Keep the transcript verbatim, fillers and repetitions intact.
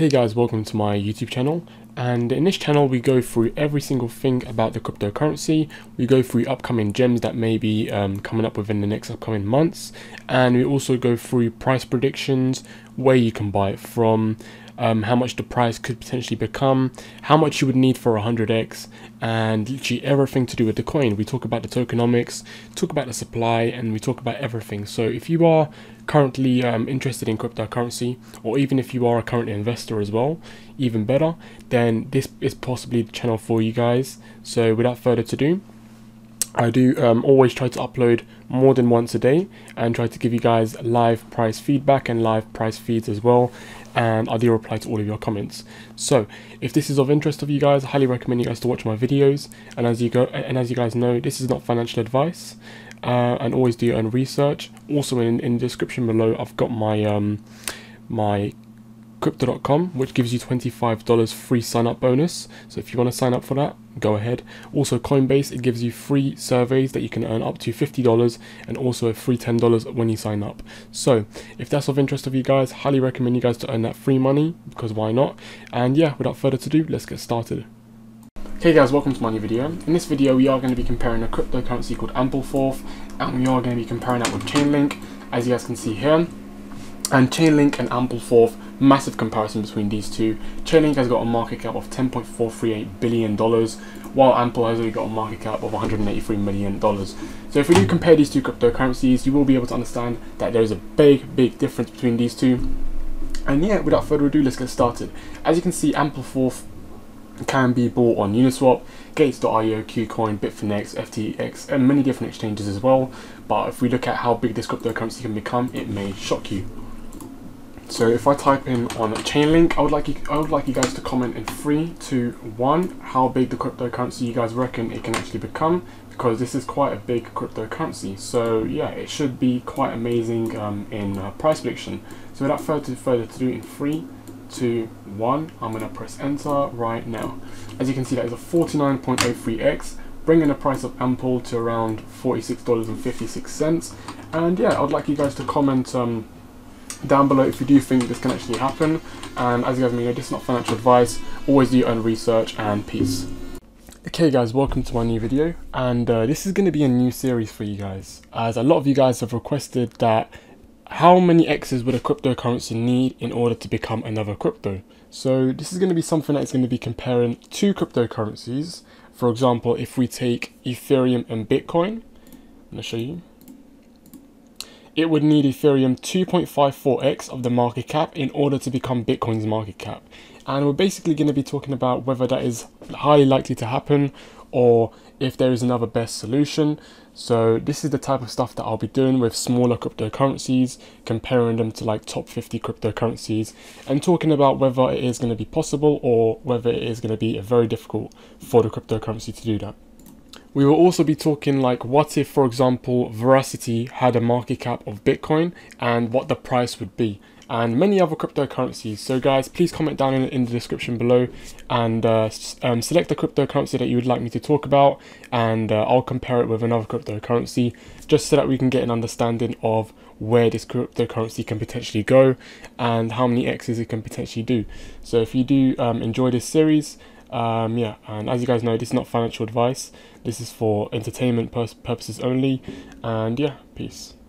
Hey guys, welcome to my YouTube channel, and in this channel we go through every single thing about the cryptocurrency. We go through upcoming gems that may be um, coming up within the next upcoming months, and we also go through price predictions, where you can buy it from, um, how much the price could potentially become, how much you would need for one hundred x, and literally everything to do with the coin. We talk about the tokenomics, talk about the supply, and we talk about everything. So if you are currently um, interested in cryptocurrency, or even if you are a current investor as well, even better, then this is possibly the channel for you guys. So without further ado, I do um, always try to upload more than once a day and try to give you guys live price feedback and live price feeds as well, and I do reply to all of your comments. So if this is of interest of you guys, I highly recommend you guys to watch my videos, and as you go and as you guys know, this is not financial advice, uh, and always do your own research. Also in, in the description below, I've got my um, my Crypto dot com, which gives you twenty-five dollars free sign-up bonus, so if you want to sign up for that, go ahead. Also Coinbase, it gives you free surveys that you can earn up to fifty dollars, and also a free ten dollars when you sign up. So if that's of interest of you guys, highly recommend you guys to earn that free money, because why not? And yeah, without further ado, let's get started. Hey guys, welcome to my new video. In this video we are going to be comparing a cryptocurrency called Ampleforth, and we are going to be comparing that with Chainlink, as you guys can see here. And Chainlink and Ampleforth, massive comparison between these two. Chainlink has got a market cap of ten point four three eight billion dollars, while Ample has only got a market cap of one hundred eighty-three million dollars. So if we do compare these two cryptocurrencies, you will be able to understand that there is a big, big difference between these two. And yeah, without further ado, let's get started. As you can see, Ampleforth can be bought on Uniswap, Gates dot i o, Kucoin, Bitfinex, F T X, and many different exchanges as well. But if we look at how big this cryptocurrency can become, it may shock you. So if I type in on Chainlink, I would like you, I would like you guys to comment in three, two, one, how big the cryptocurrency you guys reckon it can actually become, because this is quite a big cryptocurrency. So yeah, it should be quite amazing um, in uh, price prediction. So without further further to do, in three, two, one, I'm gonna press enter right now. As you can see, that is a forty-nine point oh three x, bringing the price of Ample to around forty-six dollars and fifty-six cents. And yeah, I would like you guys to comment Um, down below if you do think this can actually happen. And as you guys may know, this is not financial advice. Always do your own research, and peace. Okay guys, welcome to my new video, and uh, this is going to be a new series for you guys, as a lot of you guys have requested that how many X's would a cryptocurrency need in order to become another crypto. So this is going to be something that's going to be comparing two cryptocurrencies. For example, if we take Ethereum and Bitcoin, I'm going to show you, it would need Ethereum two point five four x of the market cap in order to become Bitcoin's market cap. And we're basically going to be talking about whether that is highly likely to happen, or if there is another best solution. So this is the type of stuff that I'll be doing with smaller cryptocurrencies, comparing them to like top fifty cryptocurrencies, and talking about whether it is going to be possible or whether it is going to be very difficult for the cryptocurrency to do that. We will also be talking like what if, for example, Veracity had a market cap of Bitcoin, and what the price would be, and many other cryptocurrencies. So guys, please comment down in, in the description below, and uh, um, select a cryptocurrency that you would like me to talk about, and uh, I'll compare it with another cryptocurrency, just so that we can get an understanding of where this cryptocurrency can potentially go and how many X's it can potentially do. So if you do um, enjoy this series, Um, yeah, and as you guys know, this is not financial advice. This is for entertainment pur- purposes only. And yeah, peace.